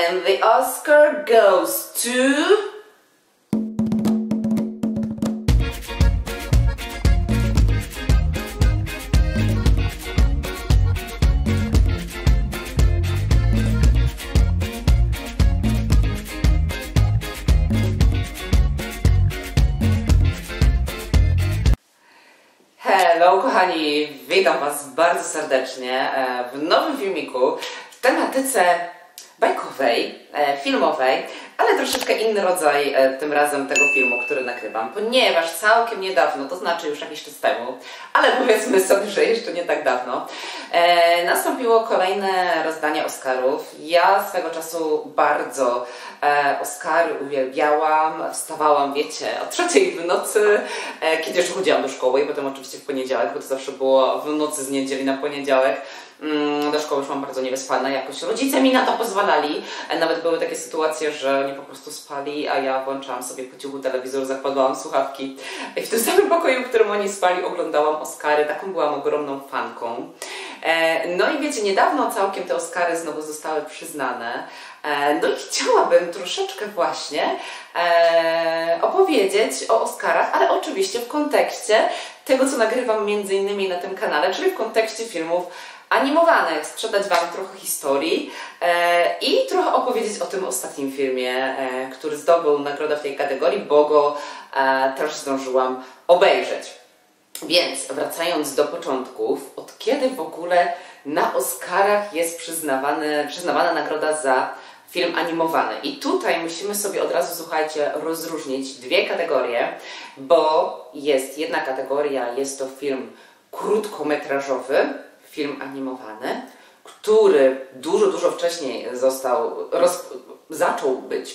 And the Oscar goes to... Hello kochani, witam was bardzo serdecznie w nowym filmiku w tematyce bajkowej, filmowej, ale troszeczkę inny rodzaj tym razem tego filmu, który nagrywam, ponieważ całkiem niedawno, to znaczy już jakiś czas temu, ale powiedzmy sobie, że jeszcze nie tak dawno, nastąpiło kolejne rozdanie Oscarów. Ja swego czasu bardzo Oscary uwielbiałam, wstawałam, wiecie, o 3:00 w nocy, kiedy jeszcze chodziłam do szkoły i potem oczywiście w poniedziałek, bo to zawsze było w nocy z niedzieli na poniedziałek. Do szkoły już mam bardzo niewyspana jakoś. Rodzice mi na to pozwalali. Nawet były takie sytuacje, że oni po prostu spali, a ja włączałam sobie po cichu telewizor, zakładałam słuchawki. I w tym samym pokoju, w którym oni spali, oglądałam Oscary. Taką byłam ogromną fanką. No i wiecie, niedawno całkiem te Oscary znowu zostały przyznane. No i chciałabym troszeczkę właśnie opowiedzieć o Oscarach, ale oczywiście w kontekście tego, co nagrywam między innymi na tym kanale, czyli w kontekście filmów animowanych, sprzedać wam trochę historii i trochę opowiedzieć o tym ostatnim filmie, który zdobył nagrodę w tej kategorii, bo go też zdążyłam obejrzeć. Więc wracając do początków, od kiedy w ogóle na Oscarach jest przyznawana nagroda za film animowany? I tutaj musimy sobie od razu, słuchajcie, rozróżnić dwie kategorie, bo jest jedna kategoria, jest to film krótkometrażowy, film animowany, który dużo wcześniej zaczął być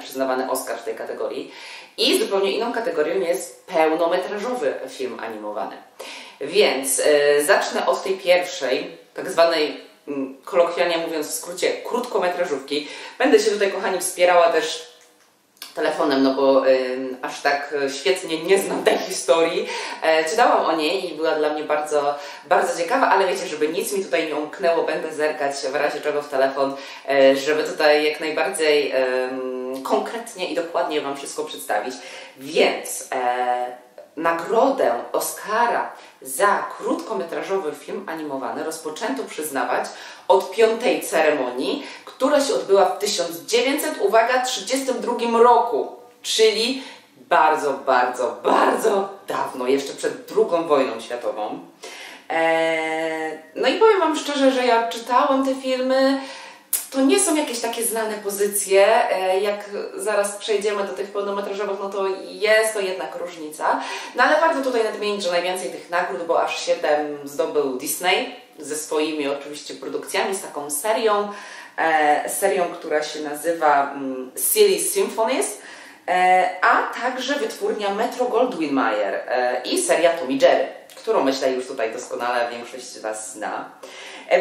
przyznawany Oscar w tej kategorii, i zupełnie inną kategorią jest pełnometrażowy film animowany. Więc zacznę od tej pierwszej, tak zwanej, kolokwialnie mówiąc w skrócie, krótkometrażówki. Będę się tutaj, kochani, wspierała też telefonem, no bo aż tak świetnie nie znam tej historii. Czytałam o niej i była dla mnie bardzo ciekawa, ale wiecie, żeby nic mi tutaj nie umknęło, będę zerkać w razie czego w telefon, żeby tutaj jak najbardziej konkretnie i dokładnie wam wszystko przedstawić. Więc nagrodę Oscara za krótkometrażowy film animowany rozpoczęto przyznawać od 5. ceremonii, która się odbyła w 1932 roku, czyli bardzo dawno, jeszcze przed II wojną światową. No i powiem wam szczerze, że ja czytałam te filmy. To nie są jakieś takie znane pozycje, jak zaraz przejdziemy do tych pełnometrażowych, no to jest to jednak różnica. No ale warto tutaj nadmienić, że najwięcej tych nagród, bo aż 7 zdobył Disney ze swoimi oczywiście produkcjami, z taką serią, która się nazywa Silly Symphonies, a także wytwórnia Metro Goldwyn-Mayer i seria Tommy Jerry, którą myślę już tutaj doskonale większość z was zna.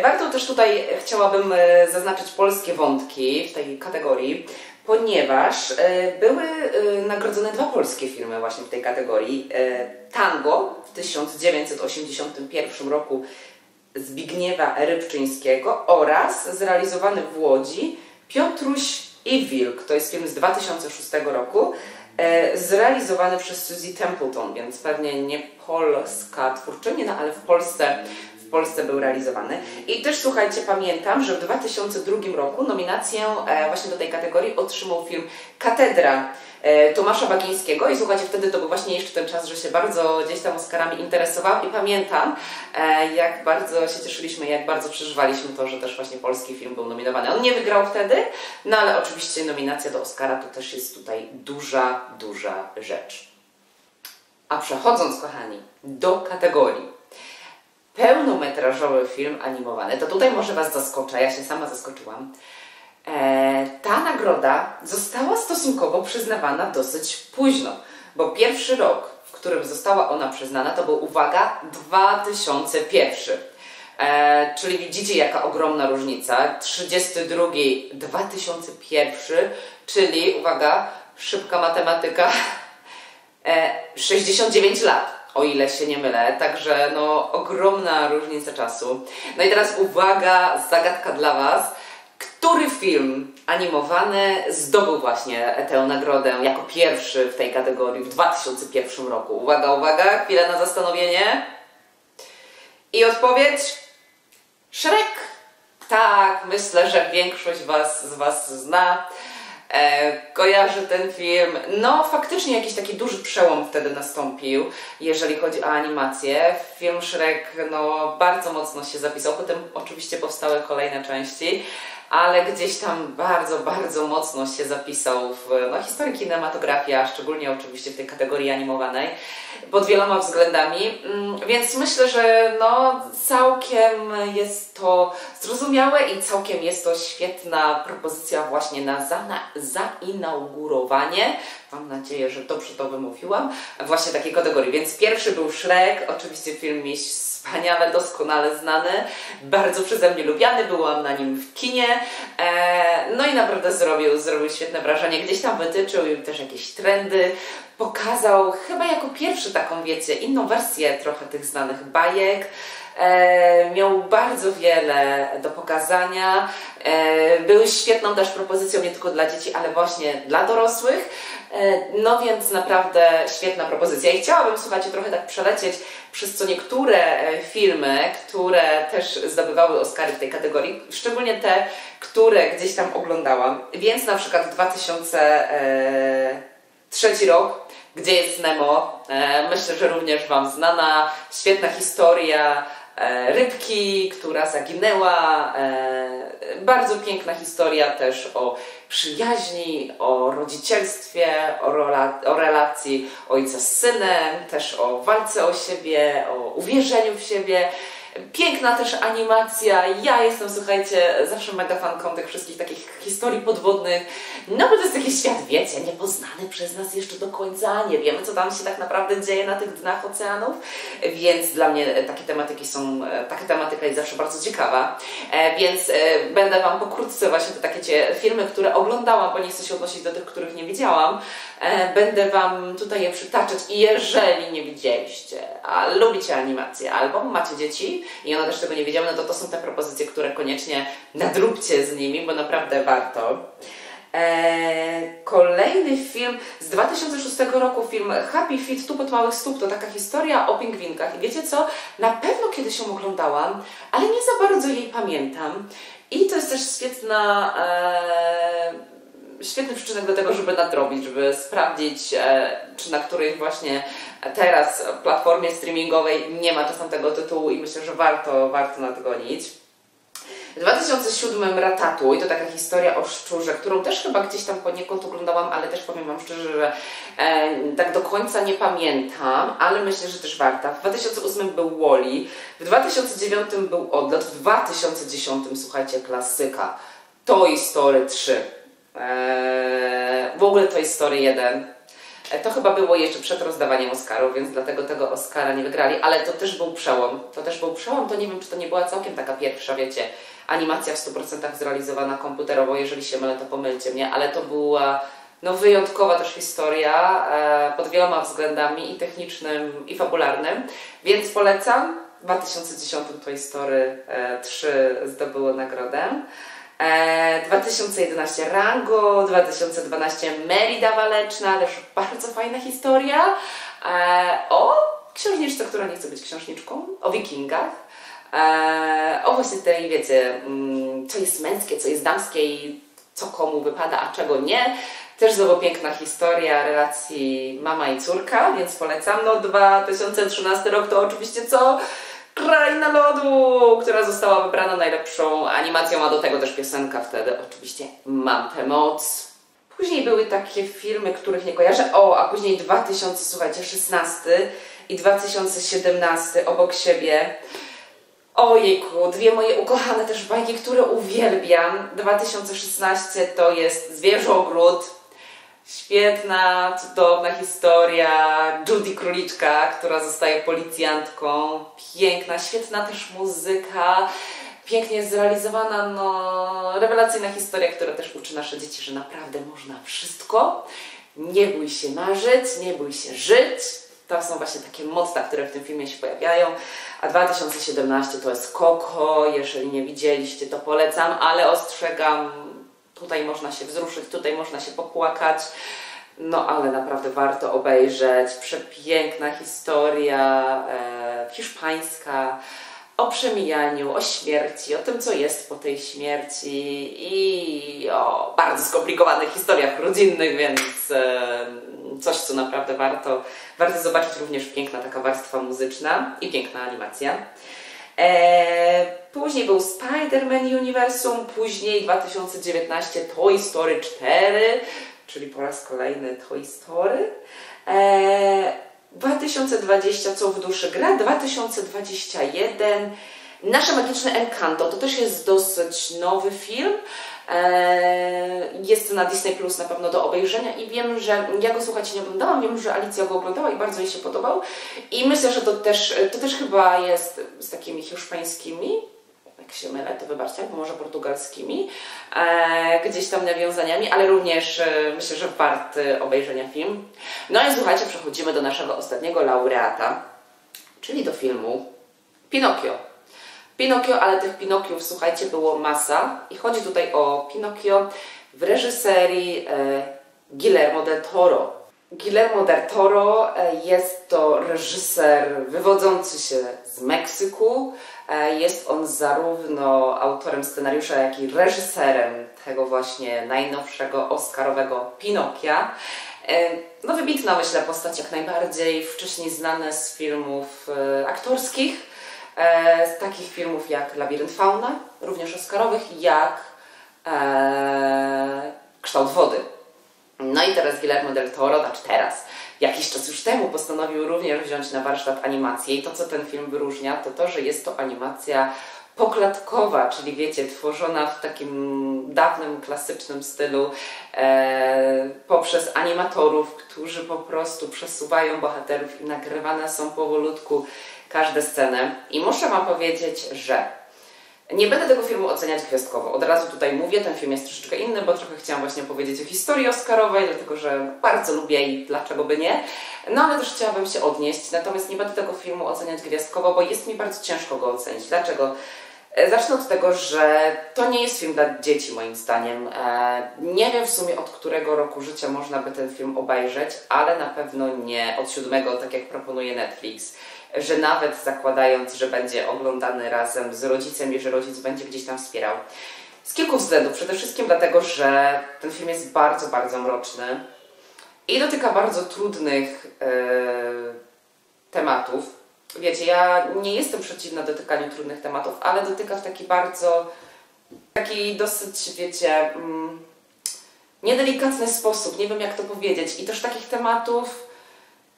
Warto też tutaj, chciałabym zaznaczyć polskie wątki w tej kategorii, ponieważ były nagrodzone dwa polskie filmy właśnie w tej kategorii. Tango w 1981 roku Zbigniewa Rybczyńskiego oraz zrealizowany w Łodzi Piotruś i Wilk. To jest film z 2006 roku, zrealizowany przez Susie Templeton, więc pewnie nie polska twórczyni, no ale w Polsce był realizowany. I też, słuchajcie, pamiętam, że w 2002 roku nominację właśnie do tej kategorii otrzymał film Katedra Tomasza Bagińskiego i słuchajcie, wtedy to był właśnie jeszcze ten czas, że się bardzo gdzieś tam Oscarami interesowałam i pamiętam, jak bardzo się cieszyliśmy, jak bardzo przeżywaliśmy to, że też właśnie polski film był nominowany. On nie wygrał wtedy, no ale oczywiście nominacja do Oscara to też jest tutaj duża rzecz. A przechodząc, kochani, do kategorii pełnometrażowy film animowany, to tutaj może was zaskoczę, ja się sama zaskoczyłam. Ta nagroda została stosunkowo przyznawana dosyć późno, bo pierwszy rok, w którym została ona przyznana, to był, uwaga, 2001. Czyli widzicie, jaka ogromna różnica. 32, 2001, czyli, uwaga, szybka matematyka, 69 lat. O ile się nie mylę, także no ogromna różnica czasu. No i teraz uwaga, zagadka dla was. Który Który film animowany zdobył właśnie tę nagrodę jako pierwszy w tej kategorii w 2001 roku? Uwaga, uwaga, chwilę na zastanowienie. I odpowiedź? Shrek. Tak, myślę, że większość z Was zna. Kojarzy ten film. No faktycznie jakiś taki duży przełom wtedy nastąpił, jeżeli chodzi o animację. Film Shrek no, bardzo mocno się zapisał, potem oczywiście powstały kolejne części, ale gdzieś tam bardzo, bardzo mocno się zapisał w historii kinematografii, a szczególnie oczywiście w tej kategorii animowanej, pod wieloma względami, więc myślę, że no, całkiem jest to zrozumiałe i całkiem jest to świetna propozycja właśnie na zainaugurowanie, mam nadzieję, że dobrze to wymówiłam, właśnie takiej kategorii. Więc pierwszy był Shrek, oczywiście film jest wspaniale, doskonale znany, bardzo przeze mnie lubiany, byłam na nim w kinie, no i naprawdę zrobił świetne wrażenie, gdzieś tam wytyczył też jakieś trendy, pokazał chyba jako pierwszy taką, wiecie, inną wersję trochę tych znanych bajek. Miał bardzo wiele do pokazania, był świetną też propozycją nie tylko dla dzieci, ale właśnie dla dorosłych, no więc naprawdę świetna propozycja. I chciałabym, słuchajcie, trochę tak przelecieć przez co niektóre filmy, które też zdobywały Oscary w tej kategorii, szczególnie te, które gdzieś tam oglądałam, więc na przykład 2003 rok, Gdzie jest Nemo, myślę, że również Wam znana, świetna historia rybki, która zaginęła, bardzo piękna historia też o przyjaźni, o rodzicielstwie, o relacji ojca z synem, też o walce o siebie, o uwierzeniu w siebie. Piękna też animacja, ja jestem, słuchajcie, zawsze mega fanką tych wszystkich takich historii podwodnych, no bo to jest taki świat, wiecie, niepoznany przez nas jeszcze do końca, nie wiemy, co tam się tak naprawdę dzieje na tych dnach oceanów, więc dla mnie taka tematyka jest zawsze bardzo ciekawa, więc będę Wam pokrótce właśnie te takie filmy, które oglądałam, bo nie chcę się odnosić do tych, których nie widziałam, będę Wam tutaj je przytaczać i jeżeli nie widzieliście, a lubicie animację albo macie dzieci, i ona też tego nie wiedziała, no to są te propozycje, które koniecznie nadróbcie z nimi, bo naprawdę warto. Kolejny film z 2006 roku, film Happy Feet, Tupot małych stóp, to taka historia o pingwinkach. I wiecie co? Na pewno kiedyś ją oglądałam, ale nie za bardzo jej pamiętam. I to jest też świetny przyczynek do tego, żeby nadrobić, żeby sprawdzić, czy na których właśnie teraz platformie streamingowej nie ma czasem tego tytułu i myślę, że warto nadgonić. W 2007 Ratatouille, to taka historia o szczurze, którą też chyba gdzieś tam poniekąd oglądałam, ale też powiem Wam szczerze, że tak do końca nie pamiętam, ale myślę, że też warta. W 2008 był Wall-E, w 2009 był Odlat, w 2010 słuchajcie, klasyka Toy Story 3. W ogóle Toy Story 1 to chyba było jeszcze przed rozdawaniem Oscarów, więc dlatego tego Oscara nie wygrali, ale to też był przełom, to nie wiem, czy to nie była całkiem taka pierwsza, wiecie, animacja w 100% zrealizowana komputerowo, jeżeli się mylę, to pomylcie mnie, ale to była no, wyjątkowa też historia pod wieloma względami i technicznym i fabularnym, więc polecam. W 2010 Toy Story 3 zdobyło nagrodę. 2011 Rango, 2012 Merida Waleczna, też bardzo fajna historia o księżniczce, która nie chce być księżniczką, o wikingach, o właśnie tej, wiecie, co jest męskie, co jest damskie i co komu wypada, a czego nie. Też znowu piękna historia relacji mama i córka, więc polecam. No 2013 rok to oczywiście co? Kraina Lodu, która została wybrana najlepszą animacją, a do tego też piosenka wtedy, oczywiście Mam tę moc. Później były takie filmy, których nie kojarzę, a później 2016 i 2017 obok siebie. Ojejku, dwie moje ukochane też bajki, które uwielbiam. 2016 to jest Zwierzogród. Świetna, cudowna historia Judy Króliczka, która zostaje policjantką. Piękna, świetna też muzyka. Pięknie zrealizowana, no, rewelacyjna historia, która też uczy nasze dzieci, że naprawdę można wszystko. Nie bój się marzyć, nie bój się żyć. to są właśnie takie motta, które w tym filmie się pojawiają. A 2017 to jest Coco, jeżeli nie widzieliście, to polecam, ale ostrzegam, tutaj można się wzruszyć, tutaj można się popłakać. No ale naprawdę warto obejrzeć. Przepiękna historia hiszpańska o przemijaniu, o śmierci, o tym, co jest po tej śmierci i o bardzo skomplikowanych historiach rodzinnych, więc coś, co naprawdę warto zobaczyć. Również piękna taka warstwa muzyczna i piękna animacja. Później był Spider-Man Universum, później 2019 Toy Story 4, czyli po raz kolejny Toy Story. 2020 Co w duszy gra, 2021 Nasze magiczne Encanto, to też jest dosyć nowy film, jest na Disney Plus na pewno do obejrzenia i wiem, że ja go, słuchajcie, nie oglądałam, wiem, że Alicja go oglądała i bardzo jej się podobał i myślę, że to też chyba jest z takimi hiszpańskimi, jak się mylę, to wybaczcie, bo może portugalskimi, gdzieś tam nawiązaniami, ale również myślę, że wart obejrzenia film. No i słuchajcie, przechodzimy do naszego ostatniego laureata, czyli do filmu Pinokio. Pinokio, ale tych Pinokiów, słuchajcie, było masa i chodzi tutaj o Pinokio w reżyserii Guillermo del Toro. Guillermo del Toro jest to reżyser wywodzący się z Meksyku. Jest on zarówno autorem scenariusza, jak i reżyserem tego właśnie najnowszego oscarowego Pinokia. No wybitna, myślę, postać, jak najbardziej wcześniej znana z filmów aktorskich, z takich filmów jak Labirynt Fauna, również oscarowych, jak Kształt Wody. No i teraz Guillermo del Toro, znaczy teraz, jakiś czas już temu postanowił również wziąć na warsztat animację i to, co ten film wyróżnia, to to, że jest to animacja poklatkowa, czyli wiecie, tworzona w takim dawnym, klasycznym stylu poprzez animatorów, którzy po prostu przesuwają bohaterów i nagrywane są powolutku każde scenę. I muszę wam powiedzieć, że nie będę tego filmu oceniać gwiazdkowo. Od razu tutaj mówię, ten film jest troszeczkę inny, bo trochę chciałam właśnie powiedzieć o historii oscarowej, dlatego że bardzo lubię i dlaczego by nie. No ale też chciałabym się odnieść, natomiast nie będę tego filmu oceniać gwiazdkowo, bo jest mi bardzo ciężko go ocenić. Dlaczego? Zacznę od tego, że to nie jest film dla dzieci moim zdaniem. Nie wiem w sumie, od którego roku życia można by ten film obejrzeć, ale na pewno nie od 7, tak jak proponuje Netflix. Że nawet zakładając, że będzie oglądany razem z rodzicem i że rodzic będzie gdzieś tam wspierał. Z kilku względów. Przede wszystkim dlatego, że ten film jest bardzo, bardzo mroczny i dotyka bardzo trudnych tematów. Wiecie, ja nie jestem przeciwna dotykaniu trudnych tematów, ale dotyka w taki bardzo, taki dosyć, wiecie, niedelikatny sposób. Nie wiem, jak to powiedzieć. I też takich tematów,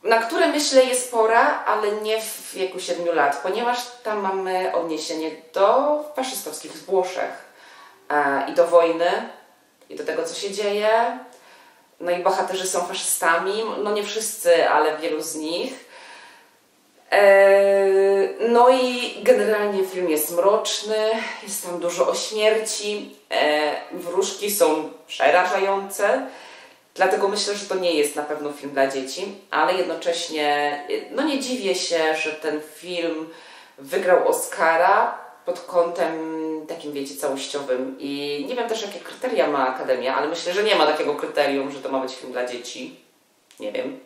na które, myślę, jest pora, ale nie w wieku 7 lat, ponieważ tam mamy odniesienie do faszystowskich Włoszech i do wojny, i do tego, co się dzieje. No i bohaterzy są faszystami, no nie wszyscy, ale wielu z nich. No i generalnie film jest mroczny, jest tam dużo o śmierci, wróżki są przerażające. Dlatego myślę, że to nie jest na pewno film dla dzieci, ale jednocześnie no nie dziwię się, że ten film wygrał Oscara pod kątem takim, wiecie, całościowym i nie wiem też, jakie kryteria ma Akademia, ale myślę, że nie ma takiego kryterium, że to ma być film dla dzieci. Nie wiem.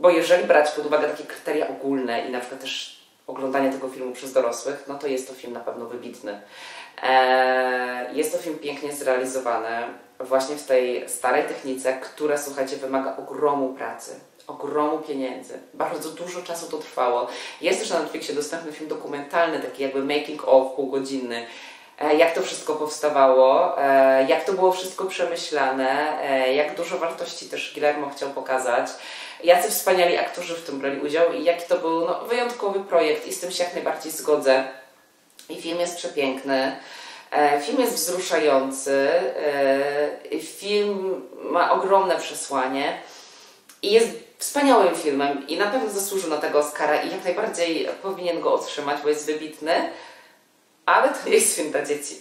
Bo jeżeli brać pod uwagę takie kryteria ogólne i na przykład też oglądanie tego filmu przez dorosłych, no to jest to film na pewno wybitny. Jest to film pięknie zrealizowany właśnie w tej starej technice, która, słuchajcie, wymaga ogromu pracy, ogromu pieniędzy. Bardzo dużo czasu to trwało. Jest też na Netflixie dostępny film dokumentalny, taki jakby making of, półgodzinny, jak to wszystko powstawało, jak to było wszystko przemyślane, jak dużo wartości też Guillermo chciał pokazać, jacy wspaniali aktorzy w tym brali udział i jaki to był, no, wyjątkowy projekt i z tym się jak najbardziej zgodzę. I film jest przepiękny, film jest wzruszający, film ma ogromne przesłanie i jest wspaniałym filmem i na pewno zasłużył na tego Oscara i jak najbardziej powinien go otrzymać, bo jest wybitny, ale to nie jest film dla dzieci,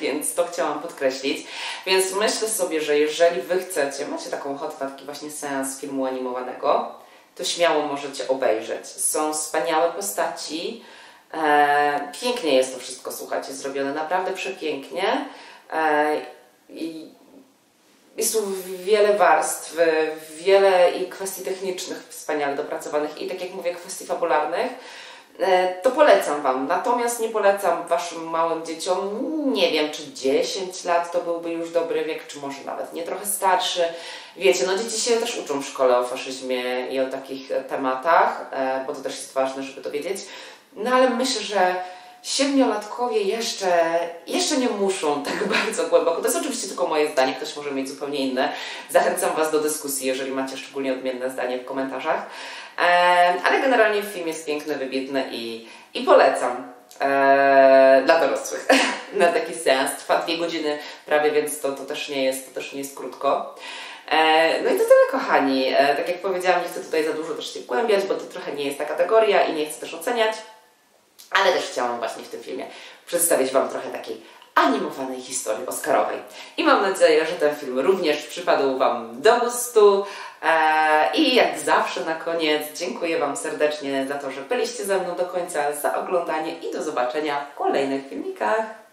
więc to chciałam podkreślić. Więc myślę sobie, że jeżeli wy chcecie, macie taką ochotę na taki właśnie seans filmu animowanego, to śmiało możecie obejrzeć. Są wspaniałe postaci, pięknie jest to wszystko, słuchajcie, zrobione naprawdę przepięknie. Jest tu wiele warstw, wiele i kwestii technicznych wspaniale dopracowanych i, tak jak mówię, kwestii fabularnych. To polecam wam, natomiast nie polecam waszym małym dzieciom, nie wiem, czy 10 lat to byłby już dobry wiek, czy może nawet nie, trochę starszy. Wiecie, no dzieci się też uczą w szkole o faszyzmie i o takich tematach, bo to też jest ważne, żeby to wiedzieć. No ale myślę, że siedmiolatkowie jeszcze nie muszą tak bardzo głęboko. To jest oczywiście tylko moje zdanie, ktoś może mieć zupełnie inne. Zachęcam was do dyskusji, jeżeli macie szczególnie odmienne zdanie w komentarzach. Ale generalnie film jest piękny, wybitny i polecam dla dorosłych na taki seans. Trwa 2 godziny prawie, więc to też nie jest krótko. No i to tyle, kochani. Tak jak powiedziałam, nie chcę tutaj za dużo też się wgłębiać, bo to trochę nie jest ta kategoria i nie chcę też oceniać. Ale też chciałam właśnie w tym filmie przedstawić wam trochę takiej animowanej historii oscarowej. I mam nadzieję, że ten film również przypadł wam do gustu. I jak zawsze na koniec dziękuję wam serdecznie za to, że byliście ze mną do końca, za oglądanie i do zobaczenia w kolejnych filmikach.